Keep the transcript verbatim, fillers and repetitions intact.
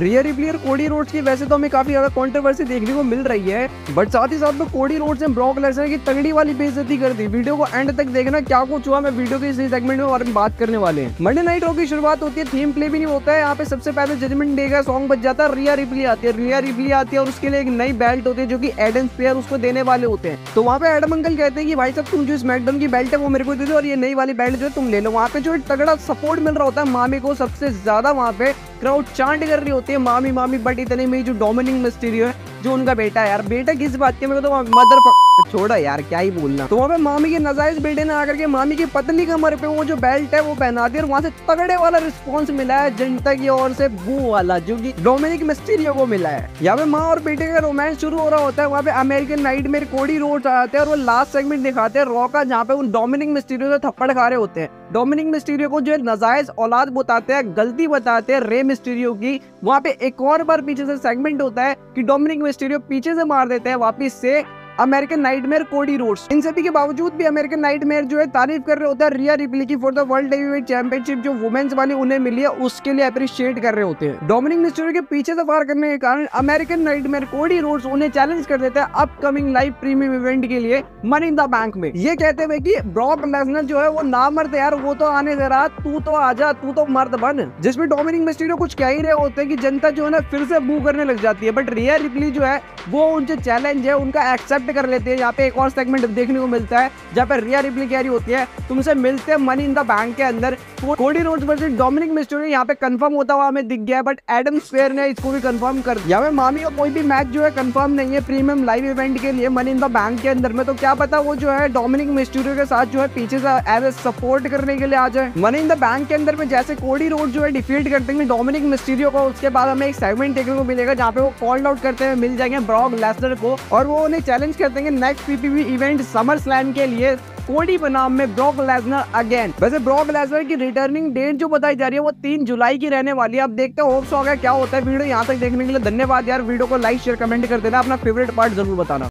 रिया Ripley और Cody Rhodes की वैसे तो हमें काफी ज्यादा कंट्रोवर्सी देखने को मिल रही है, बट साथ ही साथ में कोडी रोड्स ने ब्रॉक लेसनर की तगड़ी वाली बेइज्जती कर दी। वीडियो को एंड तक देखना क्या कुछ हुआ, मैं वीडियो के इस सेगमेंट में हम बात करने वाले हैं। मंडे नाइट रॉ की शुरुआत होती है, थीम प्ले भी नहीं होता है। यहाँ पे सबसे पहले जजमेंट डे का सॉन्ग बज जाता है, रिया रिपली आती है रिया रिपली आती है और उसके लिए एक नई बेल्ट होती है जो की एडम स्पेयर उसको देने वाले होते हैं। तो वहाँ पे एडम अंकल कहते हैं कि भाई साहब तुम जो स्मैकडाउन की बेल्ट है वो मेरे को दे दो और ये नई वाली बेल्ट जो है तुम ले लो। वहाँ पे जो तगड़ा सपोर्ट मिल रहा होता है मामी को, सबसे ज्यादा वहाँ पे क्राउड चांट कर रही होती है मामी मामी। बट इतने में जो डोमिनिक मिस्टीरियो है जो उनका बेटा है, यार बेटा किस बात के, मेरे को तो मदर छोड़ा यार क्या ही बोलना। तो वहाँ पे मामी के नजायज बेटे ने आकर के मामी की पतली कमर पे वो जो बेल्ट है वो पहना दी और वहाँ से तगड़े वाला रिस्पांस मिला है जनता की ओर से, वो वाला जो कि डोमिनिक मिस्टीरियो को मिला है। यहाँ पे माँ और बेटे का रोमांस शुरू हो रहा होता है। वहाँ पे अमेरिकन नाइटमेयर कोडी रोड्स आते हैं और वो लास्ट सेगमेंट दिखाते हैं रॉ का, जहाँ पे वो डोमिनिक मिस्टीरियो से थप्पड़ खा रहे होते हैं। डोमिनिक मिस्टीरियो को जो है नजायज औलाद बताते हैं, गलती बताते हैं रे मिस्टीरियो की। वहाँ पे एक और बार पीछे से सेगमेंट होता है कि डोमिनिक मिस्टीरियो पीछे से मार देते हैं वापिस से अमेरिकन नाइटमेयर कोडी रोड्स। इन सभी के बावजूद भी अमेरिकन नाइटमेयर जो है तारीफ कर रहे होते हैं रिया रिपली की for the world heavyweight championship जो वुमेन्स वाली उन्हें मिली है उसके लिए अप्रिशिएट कर रहे होते हैं। डोमिनिक मिस्टीरियो के पीछे से वार करने के कारण अमेरिकन नाइटमेयर कोडी रोड्स उन्हें चैलेंज कर देते हैं अपकमिंग लाइव प्रीमियम इवेंट के लिए मनी इन द बैंक में, ये कहते हुए की ब्रॉक लेसनर जो है वो ना मर्द यार, वो तो आने से रात, तू तो आजा, तू तो मर्द बन। जिसमें डोमिनिक मिस्टीरियो कुछ कह ही रहे होते हैं कि जनता जो है ना फिर से बू करने लग जाती है, बट रिया रिपली जो है वो उनसे चैलेंज है उनका एक्सेप्ट कर लेते हैं। यहाँ पे एक और सेगमेंट देखने को मिलता है जहाँ पे रिया रिपली कह रही होती है तुमसे मिलते हैं मनी इन द बैंक के अंदर। Cody Rhodes versus Dominik Mysterio यहाँ पे कंफर्म होता हुआ हमें दिख गया, बट एडम स्पेयर ने इसको भी कंफर्म कर दिया। यहाँ पे मामी का कोई भी मैच जो है कंफर्म नहीं है प्रीमियम लाइव इवेंट के लिए मनी इन द बैंक के अंदर में। तो क्या पता वो जो है डोमिनिक मिस्टीरियो के साथ जो है पीछे से एज ए सपोर्ट करने के लिए आ जाए। मनी इन द बैंक के अंदर में जैसे कोडी रोड्स जो है डिफीट करते हैं डोमिनिक मिस्टीरियो को, उसके बाद हमें एक सेगमेंट देखने को मिलेगा जहाँ पे वो कॉल आउट करते हुए मिल जाएंगे ब्रॉक लेसनर को और वो उन्हें चैलेंज करते हैं next PPV event SummerSlam के लिए कोडी बनाम में ब्रॉक लेसनर अगेन। वैसे ब्रॉक लेसनर की रिटर्निंग डेट जो बताई जा रही है वो तीन जुलाई की रहने वाली है। अब देखते हैं होप्स हो गया क्या होता है। वीडियो यहाँ तक देखने के लिए धन्यवाद यार। वीडियो को लाइक शेयर कमेंट कर देना, अपना फेवरेट पार्ट जरूर बताना।